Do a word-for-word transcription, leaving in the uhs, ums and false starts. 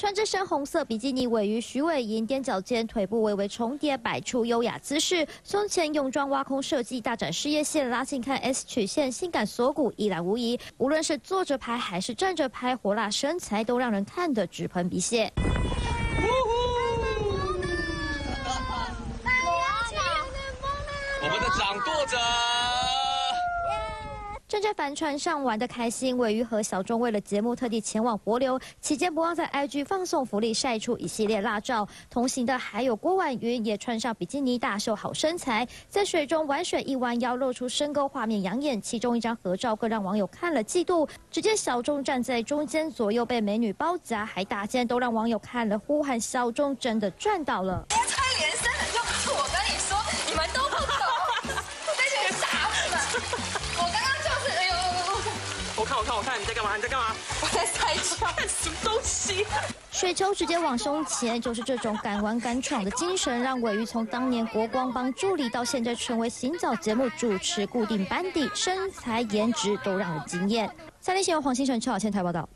穿着深红色比基尼尾鱼徐伟莹踮脚尖，腿部微微重叠，摆出优雅姿势。胸前泳装挖空设计，大展事业线，拉近看 S 曲线，性感锁骨一览无遗。无论是坐着拍还是站着拍，火辣身材都让人看得直喷鼻血。 掌舵者。 正在帆船上玩得开心，尾鱼和小钟为了节目特地前往帛琉，期间不忘在 I G 放送福利，晒出一系列辣照。同行的还有郭婉云，也穿上比基尼大秀好身材，在水中玩水一弯腰，露出深沟，画面养眼。其中一张合照更让网友看了嫉妒，只见小钟站在中间，左右被美女包夹，还大肩，都让网友看了呼喊小钟真的赚到了。穿连身很露出，我跟你说，你们都不懂。 我看，我看你在干嘛？你在干嘛？我在拍照，什么东西？水球直接往胸前，就是这种敢玩敢闯的精神，让尾鱼从当年国光帮助理到现在成为行脚节目主持固定班底，身材颜值都让人惊艳。三立新闻黄新成、邱小倩台报道。